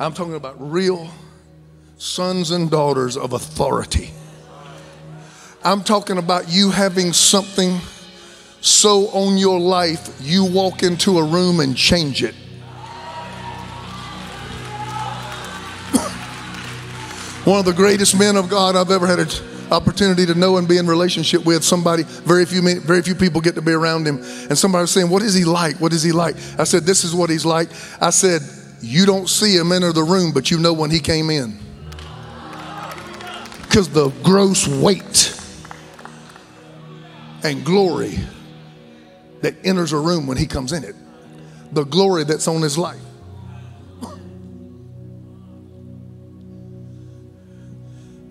I'm talking about real sons and daughters of authority. I'm talking about you having something so on your life you walk into a room and change it. One of the greatest men of God I've ever had an opportunity to know and be in relationship with. Somebody, very few people get to be around him. And somebody was saying, what is he like? What is he like? I said, this is what he's like. I said, you don't see him enter the room, but you know when he came in. Because the gross weight and glory that enters a room when he comes in it. The glory that's on his life.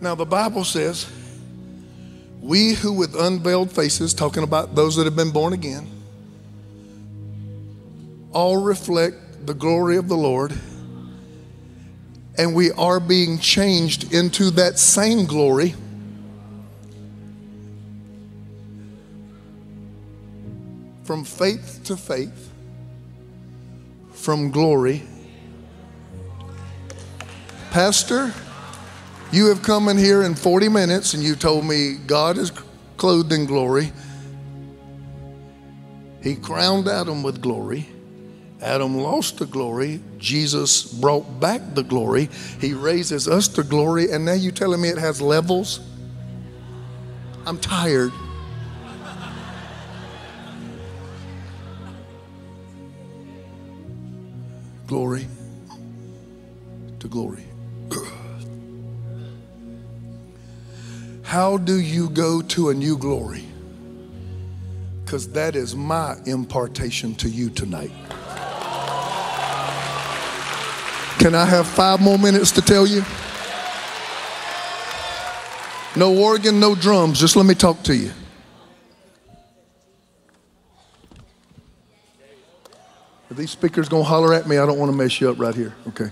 Now the Bible says, we who with unveiled faces, talking about those that have been born again, all reflect the glory of the Lord, and we are being changed into that same glory from faith to faith, from glory. Pastor, you have come in here in 40 minutes and you told me God is clothed in glory. He crowned Adam with glory. Adam lost the glory. Jesus brought back the glory. He raises us to glory. And now you're telling me it has levels? I'm tired. Glory to glory. How do you go to a new glory? Because that is my impartation to you tonight. Can I have 5 more minutes to tell you? No organ, no drums, just let me talk to you. Are these speakers gonna holler at me? I don't wanna mess you up right here, okay.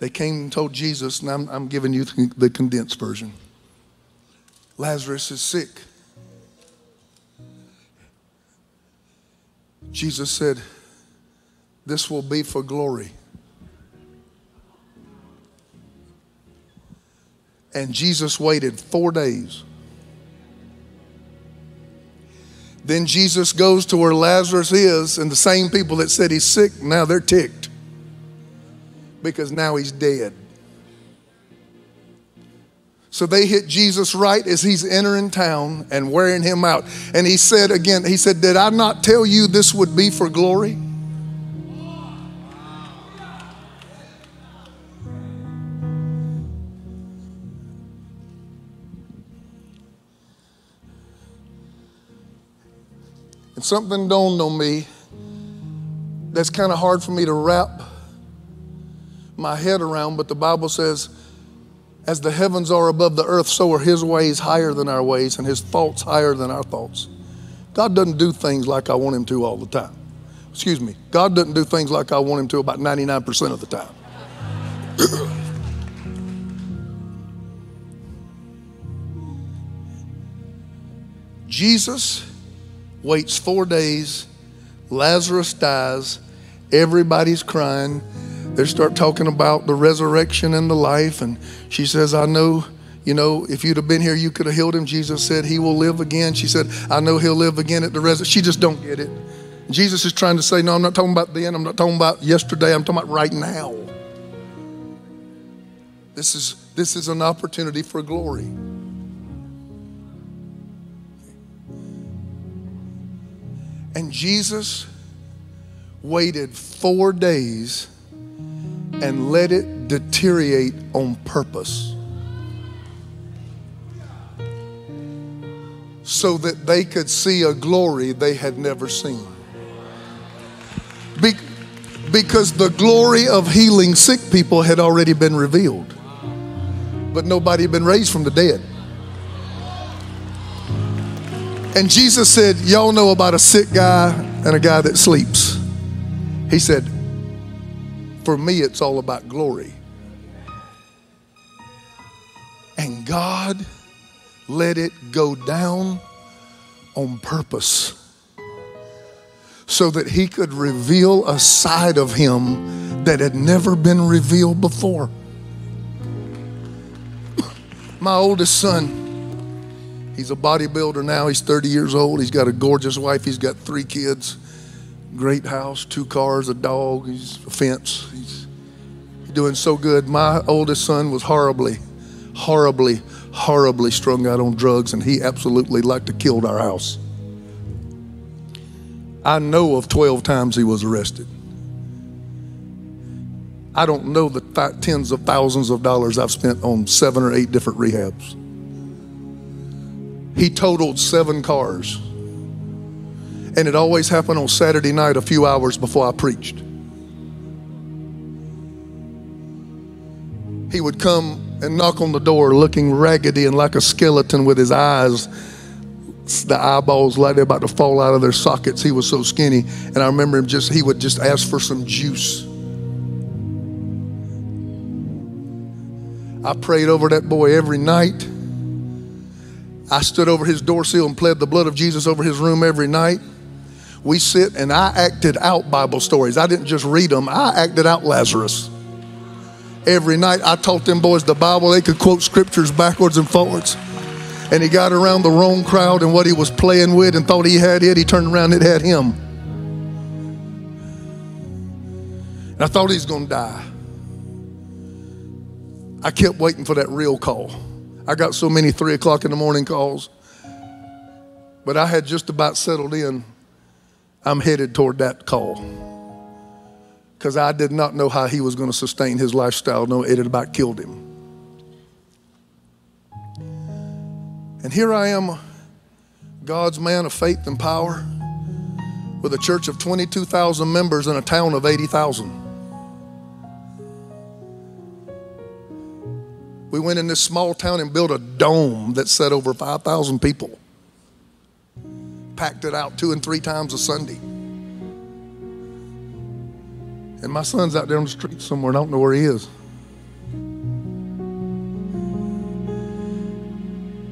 They came and told Jesus, and I'm giving you the condensed version. Lazarus is sick. Jesus said, this will be for glory. And Jesus waited 4 days. Then Jesus goes to where Lazarus is, and the same people that said he's sick, now they're ticked. Because now he's dead. So they hit Jesus right as he's entering town and wearing him out. And he said again, he said, did I not tell you this would be for glory? And something dawned on me that's kind of hard for me to wrap my head around, but the Bible says, as the heavens are above the earth, so are his ways higher than our ways and his thoughts higher than our thoughts. God doesn't do things like I want him to all the time. Excuse me, God doesn't do things like I want him to about 99% of the time. Jesus waits 4 days, Lazarus dies, everybody's crying. They start talking about the resurrection and the life. And she says, I know, if you'd have been here, you could have healed him. Jesus said, he will live again. She said, I know he'll live again at the resurrection. She just don't get it. And Jesus is trying to say, no, I'm not talking about then. I'm not talking about yesterday. I'm talking about right now. This is an opportunity for glory. And Jesus waited 4 days and let it deteriorate on purpose so that they could see a glory they had never seen. Because the glory of healing sick people had already been revealed, but nobody had been raised from the dead. And Jesus said, y'all know about a sick guy and a guy that sleeps. He said, for me, it's all about glory. And God let it go down on purpose so that he could reveal a side of him that had never been revealed before. My oldest son, he's a bodybuilder now. He's 30 years old. He's got a gorgeous wife. He's got 3 kids. Great house, 2 cars, a dog, he's a fence. He's doing so good. My oldest son was horribly strung out on drugs, and he absolutely like to kill our house. I know of 12 times he was arrested. I don't know the tens of thousands of dollars I've spent on 7 or 8 different rehabs. He totaled 7 cars. And it always happened on Saturday night a few hours before I preached. He would come and knock on the door looking raggedy and like a skeleton with his eyes, the eyeballs like they're about to fall out of their sockets. He was so skinny. And I remember him he would just ask for some juice. I prayed over that boy every night. I stood over his door sill and pled the blood of Jesus over his room every night. We sit and I acted out Bible stories. I didn't just read them. I acted out Lazarus. Every night I taught them boys the Bible. They could quote scriptures backwards and forwards. And he got around the wrong crowd and what he was playing with and thought he had it. He turned around and it had him. And I thought he's going to die. I kept waiting for that real call. I got so many 3 o'clock in the morning calls. But I had just about settled in. I'm headed toward that call because I did not know how he was going to sustain his lifestyle. No, it had about killed him. And here I am, God's man of faith and power with a church of 22,000 members in a town of 80,000. We went in this small town and built a dome that sat over 5,000 people. Packed it out 2 and 3 times a Sunday. And my son's out there on the street somewhere and I don't know where he is.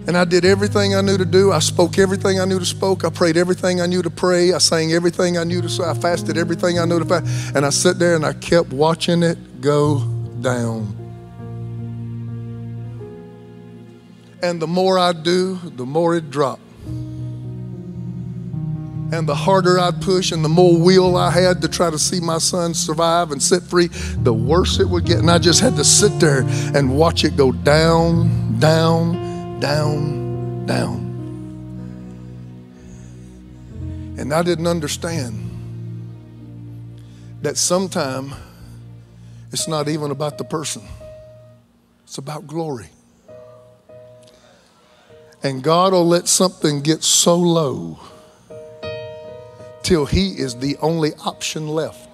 And I did everything I knew to do. I spoke everything I knew to speak. I prayed everything I knew to pray. I sang everything I knew to sing. I fasted everything I knew to fast. And I sat there and I kept watching it go down. And the more I do, the more it dropped. And the harder I'd push and the more will I had to try to see my son survive and set free, the worse it would get. And I just had to sit there and watch it go down, down, down, down. And I didn't understand that sometimes it's not even about the person. It's about glory. And God will let something get so low till he is the only option left.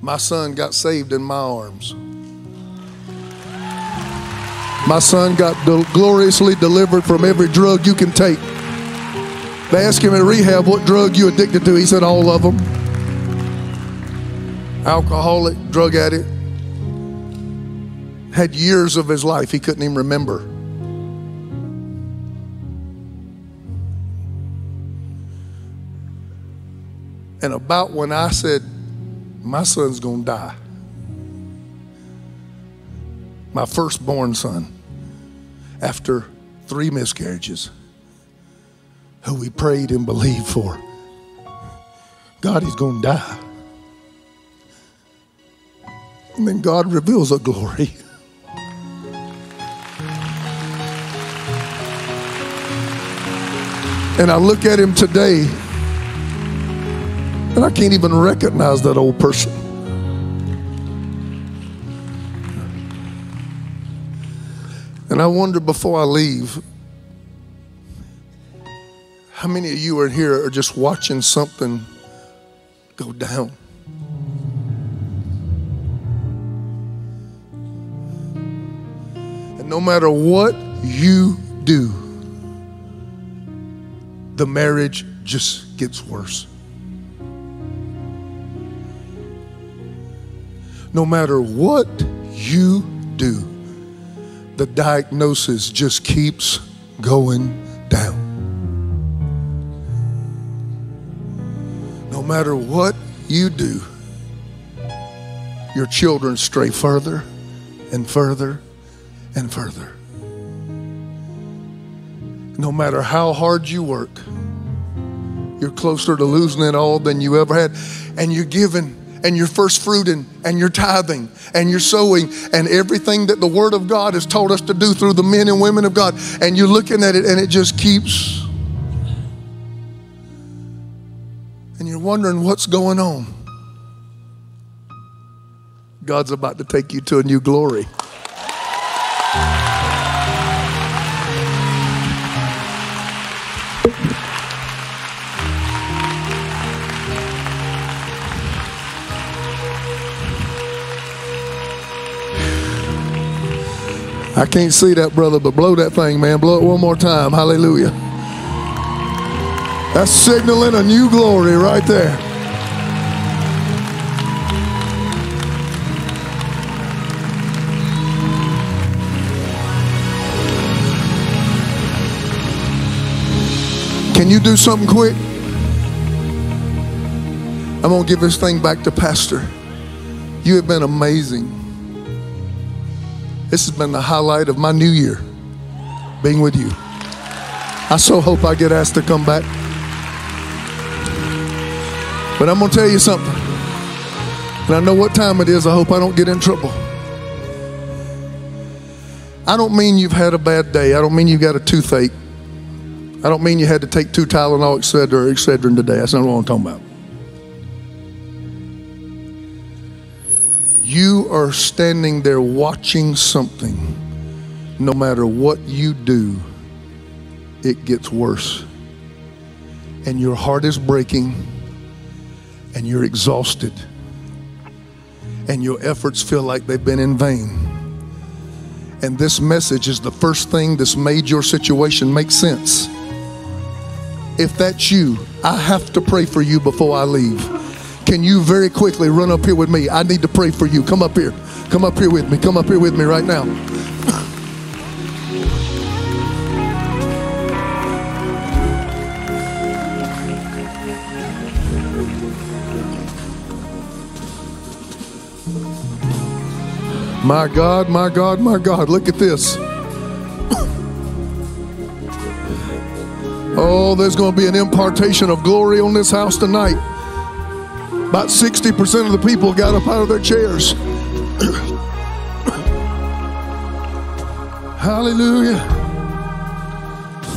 My son got saved in my arms. My son got gloriously delivered from every drug you can take. They asked him at rehab, what drug you addicted to? He said, all of them. Alcoholic, drug addict. Had years of his life he couldn't even remember. And about when I said, my son's gonna die, my firstborn son, after 3 miscarriages, who we prayed and believed for, God, he's gonna die. And then God reveals a glory. And I look at him today, and I can't even recognize that old person. And I wonder, before I leave, how many of you are here are just watching something go down? And no matter what you do, the marriage just gets worse. No matter what you do, the diagnosis just keeps going down. No matter what you do, your children stray further and further and further. No matter how hard you work, you're closer to losing it all than you ever had. And you're giving, and your first fruiting, and your tithing, and your sowing, and everything that the Word of God has told us to do through the men and women of God. And you're looking at it, and it just keeps. And you're wondering what's going on. God's about to take you to a new glory. I can't see that, brother, but blow that thing, man. Blow it one more time. Hallelujah. That's signaling a new glory right there. Can you do something quick? I'm going to give this thing back to Pastor. You have been amazing. This has been the highlight of my new year, being with you. I so hope I get asked to come back. But I'm gonna tell you something. And I know what time it is. I hope I don't get in trouble. I don't mean you've had a bad day. I don't mean you've got a toothache. I don't mean you had to take 2 Tylenol, et cetera, today. That's not what I'm talking about. You are standing there watching something. No matter what you do, it gets worse. And your heart is breaking, and you're exhausted, and your efforts feel like they've been in vain. And this message is the first thing that's made your situation make sense. If that's you, I have to pray for you before I leave. Can you very quickly run up here with me? I need to pray for you. Come up here. Come up here with me. Come up here with me right now. My God, my God, my God. Look at this. Oh, there's going to be an impartation of glory on this house tonight. About 60% of the people got up out of their chairs. Hallelujah.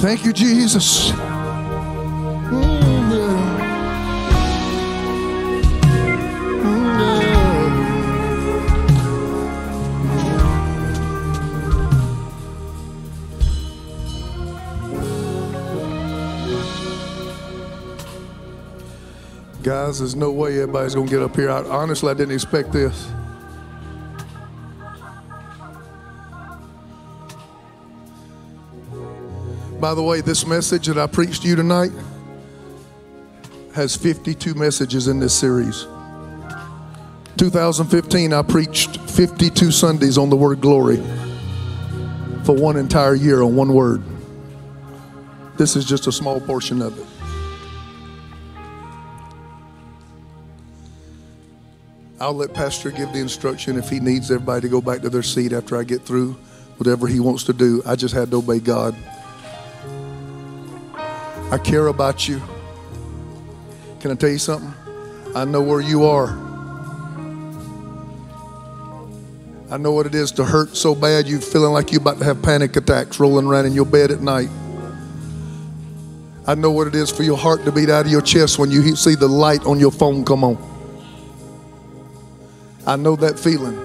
Thank you, Jesus. Mm-hmm. guys, there's no way everybody's going to get up here. Honestly, I didn't expect this. By the way, this message that I preached to you tonight has 52 messages in this series. 2015, I preached 52 Sundays on the word glory for one entire year on one word. This is just a small portion of it. I'll let Pastor give the instruction if he needs everybody to go back to their seat after I get through whatever he wants to do. I just had to obey God. I care about you. Can I tell you something? I know where you are. I know what it is to hurt so bad you're feeling like you're about to have panic attacks rolling around in your bed at night. I know what it is for your heart to beat out of your chest when you see the light on your phone come on. I know that feeling.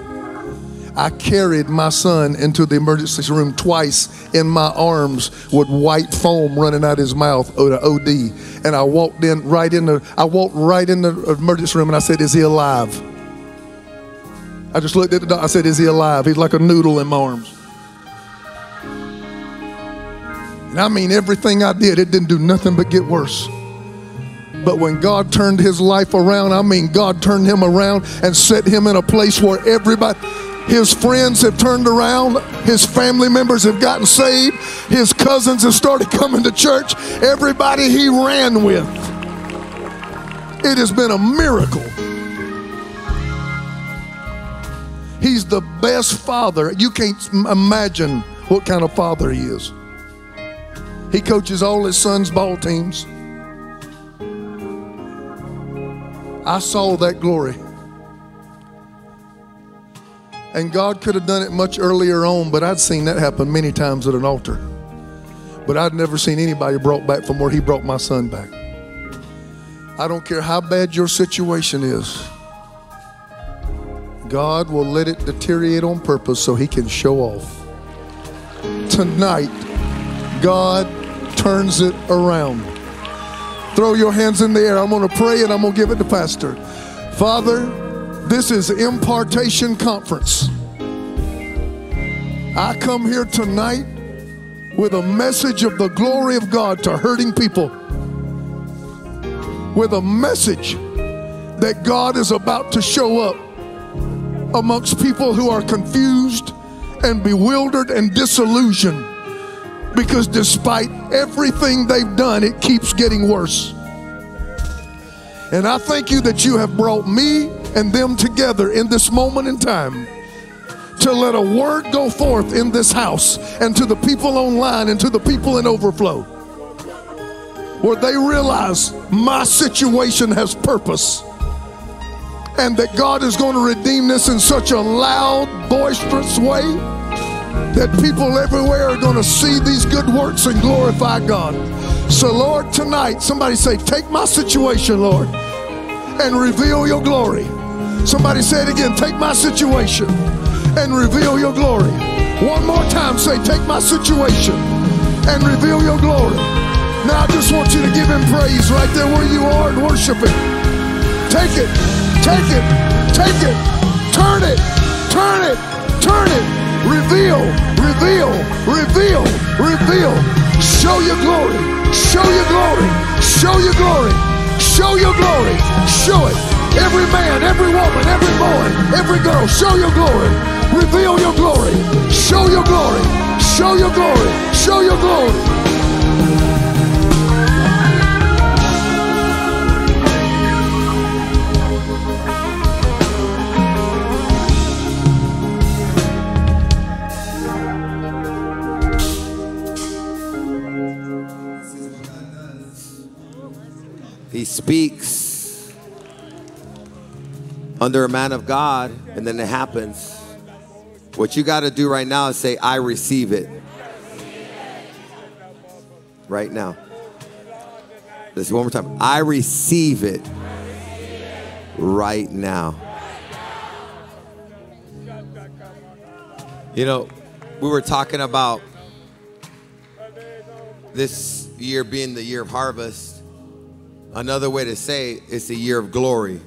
I carried my son into the emergency room twice in my arms with white foam running out his mouth, OD. And I walked in right in the emergency room and I said, "Is he alive?" I just looked at the doctor, I said, "Is he alive?" He's like a noodle in my arms. And I mean, everything I did, it didn't do nothing but get worse. But when God turned his life around, I mean, God turned him around and set him in a place where everybody, his friends have turned around, his family members have gotten saved, his cousins have started coming to church, everybody he ran with. It has been a miracle. He's the best father. You can't imagine what kind of father he is. He coaches all his son's ball teams. I saw that glory. And God could have done it much earlier on, but I'd seen that happen many times at an altar. But I'd never seen anybody brought back from where he brought my son back. I don't care how bad your situation is. God will let it deteriorate on purpose so he can show off. Tonight, God turns it around. Throw your hands in the air. I'm going to pray and I'm going to give it to Pastor. Father, this is impartation conference. I come here tonight with a message of the glory of God to hurting people. With a message that God is about to show up amongst people who are confused and bewildered and disillusioned. Because despite everything they've done, it keeps getting worse. And I thank you that you have brought me and them together in this moment in time to let a word go forth in this house and to the people online and to the people in overflow, where they realize my situation has purpose and that God is going to redeem this in such a loud, boisterous way that people everywhere are going to see these good works and glorify God. So Lord, tonight, somebody say, take my situation, Lord, and reveal your glory. Somebody say it again, take my situation and reveal your glory. One more time, say, take my situation and reveal your glory. Now I just want you to give him praise right there where you are and worship him. Take it, take it, take it, turn it, turn it, turn it. Reveal, reveal, reveal, reveal. Show your glory, show your glory, show your glory, show your glory, show it. Every man, every woman, every boy, every girl, show your glory. Reveal your glory, show your glory, show your glory, show your glory. He speaks under a man of God, and then it happens. What you got to do right now is say, I receive it. Right now. Let's one more time. I receive it right now. You know, we were talking about this year being the year of harvest. Another way to say it, it's a year of glory.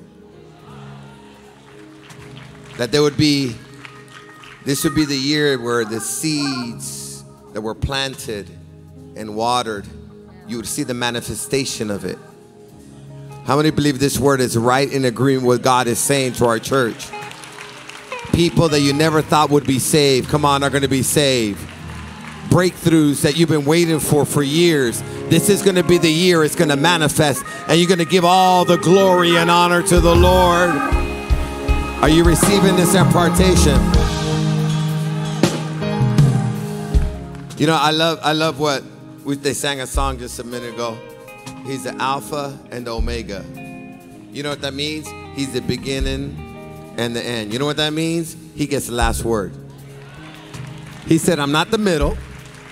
That there would be, this would be the year where the seeds that were planted and watered, you would see the manifestation of it. How many believe this word is right in agreement with what God is saying to our church? People that you never thought would be saved, come on, are going to be saved. Breakthroughs that you've been waiting for years. This is going to be the year it's going to manifest, and you're going to give all the glory and honor to the Lord. Are you receiving this impartation? You know, I love what they sang a song just a minute ago. He's the Alpha and the Omega. You know what that means? He's the beginning and the end. You know what that means? He gets the last word. He said, I'm not the middle,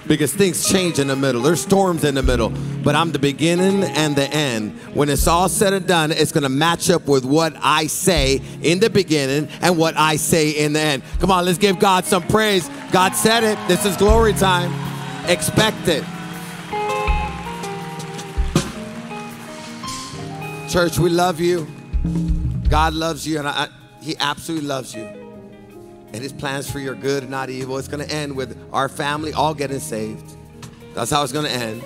because things change in the middle. There's storms in the middle, but I'm the beginning and the end. When it's all said and done, it's going to match up with what I say in the beginning and what I say in the end. Come on, let's give God some praise. God said it. This is glory time. Expect it. Church, we love you. God loves you, and He absolutely loves you. And His plans for your good, not evil. It's going to end with our family all getting saved. That's how it's going to end.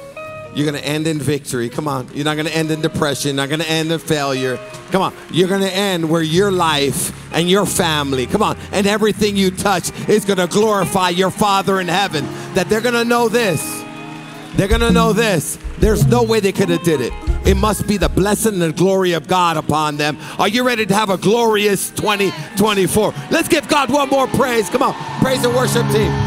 You're going to end in victory. Come on. You're not going to end in depression. You're not going to end in failure. Come on. You're going to end where your life and your family, come on, and everything you touch is going to glorify your Father in heaven. That they're going to know this. They're going to know this. There's no way they could have did it. It must be the blessing and the glory of God upon them. Are you ready to have a glorious 2024? Let's give God one more praise. Come on, praise and worship team.